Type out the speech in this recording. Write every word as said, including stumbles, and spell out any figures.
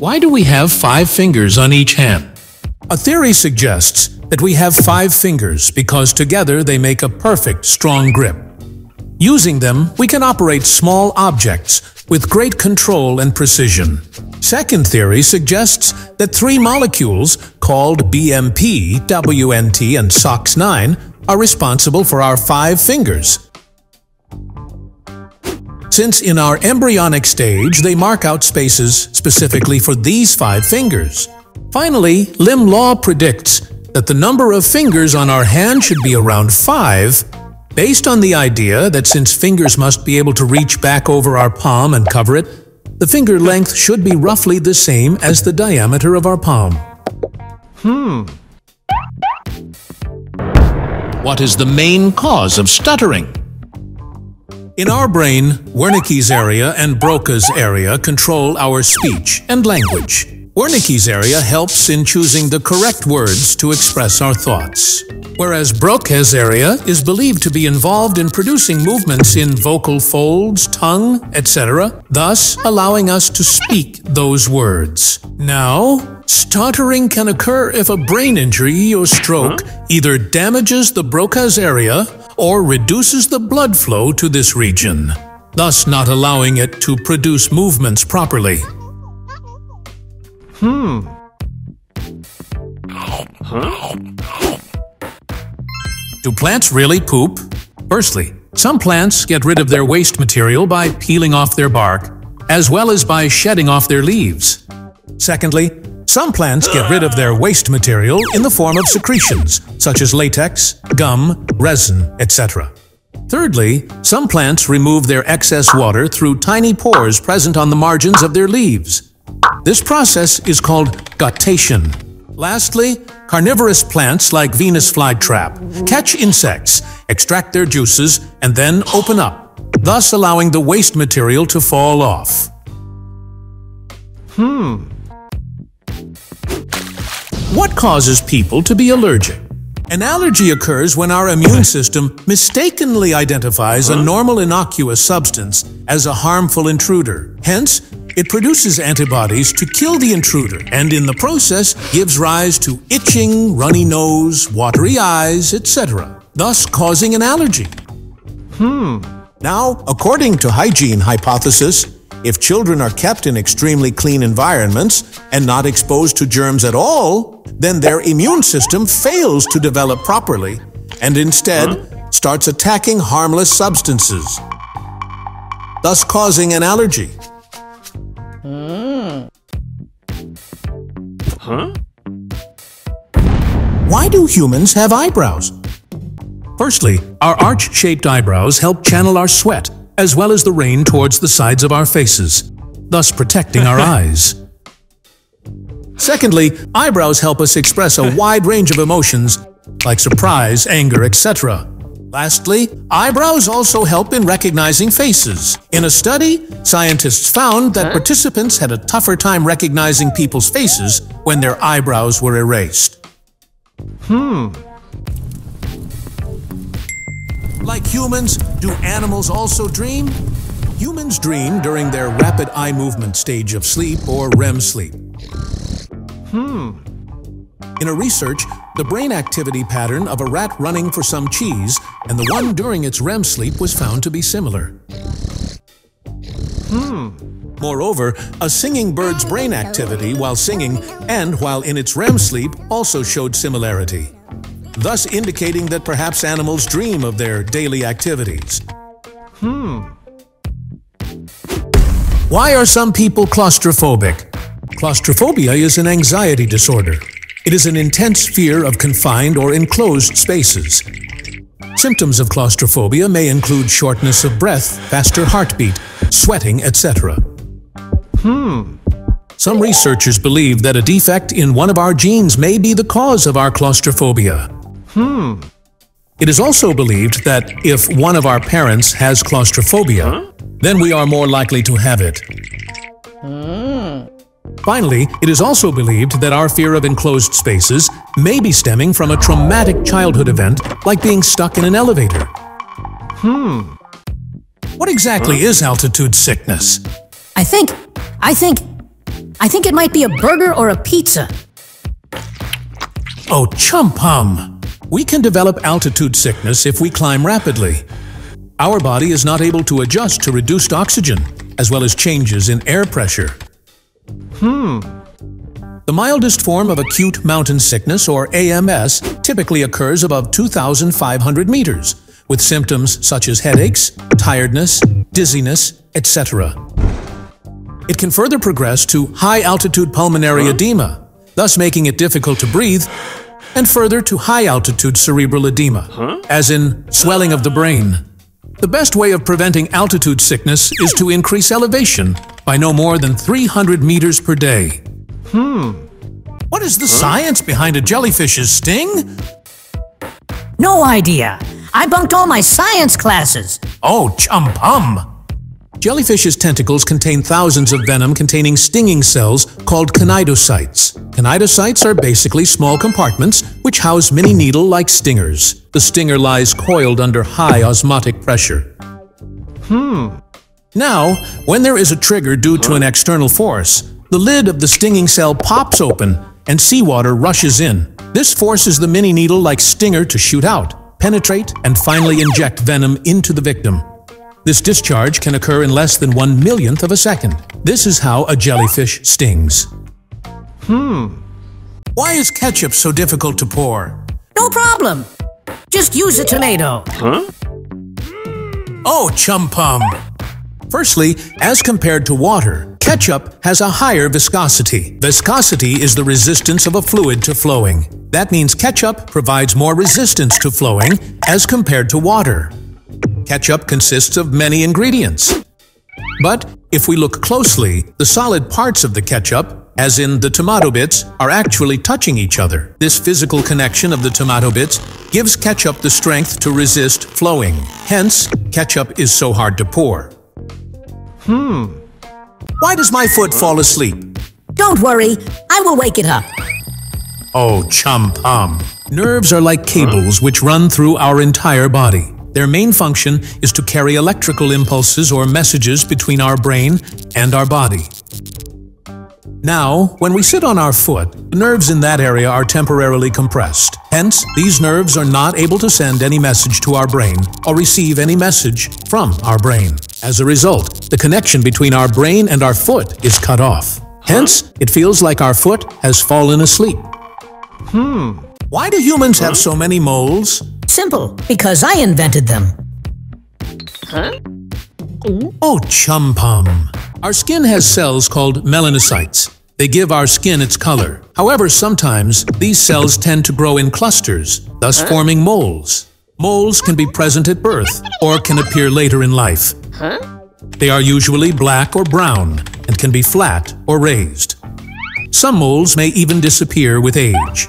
Why do we have five fingers on each hand? A theory suggests that we have five fingers because together they make a perfect, strong grip. Using them, we can operate small objects with great control and precision. Second theory suggests that three molecules, called B M P, W N T, and Sox nine, are responsible for our five fingers. Since in our embryonic stage, they mark out spaces specifically for these five fingers. Finally, Limb law predicts that the number of fingers on our hand should be around five, based on the idea that since fingers must be able to reach back over our palm and cover it, the finger length should be roughly the same as the diameter of our palm. Hmm. What is the main cause of stuttering? In our brain, Wernicke's area and Broca's area control our speech and language. Wernicke's area helps in choosing the correct words to express our thoughts, whereas Broca's area is believed to be involved in producing movements in vocal folds, tongue, et cetera, thus allowing us to speak those words. Now, stuttering can occur if a brain injury or stroke either damages the Broca's area or reduces the blood flow to this region, thus not allowing it to produce movements properly. Hmm. Huh? Do plants really poop? Firstly, some plants get rid of their waste material by peeling off their bark, as well as by shedding off their leaves. Secondly, some plants get rid of their waste material in the form of secretions, such as latex, gum, resin, et cetera. Thirdly, some plants remove their excess water through tiny pores present on the margins of their leaves. This process is called guttation. Lastly, carnivorous plants like Venus flytrap catch insects, extract their juices, and then open up, thus allowing the waste material to fall off. Hmm. What causes people to be allergic? An allergy occurs when our immune system mistakenly identifies a normal innocuous substance as a harmful intruder. Hence, it produces antibodies to kill the intruder and in the process gives rise to itching, runny nose, watery eyes, et cetera, thus causing an allergy. Hmm. Now, according to hygiene hypothesis, if children are kept in extremely clean environments and not exposed to germs at all, then their immune system fails to develop properly and instead starts attacking harmless substances, thus causing an allergy. Huh? Why do humans have eyebrows? Firstly, our arch-shaped eyebrows help channel our sweat, as well as the rain towards the sides of our faces, thus protecting our eyes. Secondly, eyebrows help us express a wide range of emotions, like surprise, anger, et cetera. Lastly, eyebrows also help in recognizing faces. In a study, scientists found that participants had a tougher time recognizing people's faces when their eyebrows were erased. Hmm. Like humans, do animals also dream? Humans dream during their rapid eye movement stage of sleep or R E M sleep. Hmm. In a research, the brain activity pattern of a rat running for some cheese and the one during its R E M sleep was found to be similar. Hmm. Moreover, a singing bird's brain activity while singing and while in its R E M sleep also showed similarity, thus indicating that perhaps animals dream of their daily activities. Hmm. Why are some people claustrophobic? Claustrophobia is an anxiety disorder. It is an intense fear of confined or enclosed spaces. Symptoms of claustrophobia may include shortness of breath, faster heartbeat, sweating, et cetera. Hmm. Some researchers believe that a defect in one of our genes may be the cause of our claustrophobia. Hmm. It is also believed that if one of our parents has claustrophobia, huh? then we are more likely to have it. Hmm. Finally, it is also believed that our fear of enclosed spaces may be stemming from a traumatic childhood event like being stuck in an elevator. Hmm. What exactly huh? is altitude sickness? I think, I think, I think it might be a burger or a pizza. Oh, chumpum! We can develop altitude sickness if we climb rapidly. Our body is not able to adjust to reduced oxygen, as well as changes in air pressure. Hmm. The mildest form of acute mountain sickness, or A M S, typically occurs above two thousand five hundred meters, with symptoms such as headaches, tiredness, dizziness, et cetera. It can further progress to high-altitude pulmonary edema, thus making it difficult to breathe, and further to high-altitude cerebral edema, huh? as in swelling of the brain. The best way of preventing altitude sickness is to increase elevation by no more than three hundred meters per day. Hmm. What is the huh? science behind a jellyfish's sting? No idea. I bunked all my science classes. Oh, chumpum! Jellyfish's tentacles contain thousands of venom-containing stinging cells called conidocytes. Conidocytes are basically small compartments which house mini needle-like stingers. The stinger lies coiled under high osmotic pressure. Hmm. Now, when there is a trigger due to an external force, the lid of the stinging cell pops open and seawater rushes in. This forces the mini needle-like stinger to shoot out, penetrate, and finally inject venom into the victim. This discharge can occur in less than one millionth of a second. This is how a jellyfish stings. Hmm. Why is ketchup so difficult to pour? No problem. Just use a tomato. Huh? Oh, chumpum. Firstly, as compared to water, ketchup has a higher viscosity. Viscosity is the resistance of a fluid to flowing. That means ketchup provides more resistance to flowing as compared to water. Ketchup consists of many ingredients. But if we look closely, the solid parts of the ketchup, as in the tomato bits, are actually touching each other. This physical connection of the tomato bits gives ketchup the strength to resist flowing. Hence, ketchup is so hard to pour. Hmm. Why does my foot fall asleep? Don't worry, I will wake it up. Oh, chumpum. Nerves are like cables which run through our entire body. Their main function is to carry electrical impulses or messages between our brain and our body. Now, when we sit on our foot, the nerves in that area are temporarily compressed. Hence, these nerves are not able to send any message to our brain or receive any message from our brain. As a result, the connection between our brain and our foot is cut off. Hence, it feels like our foot has fallen asleep. Hmm. Why do humans have so many moles? Simple, because I invented them. Huh? Oh, chumpum. Our skin has cells called melanocytes. They give our skin its color. However, sometimes these cells tend to grow in clusters, thus huh? forming moles. Moles can be present at birth or can appear later in life. Huh? They are usually black or brown and can be flat or raised. Some moles may even disappear with age.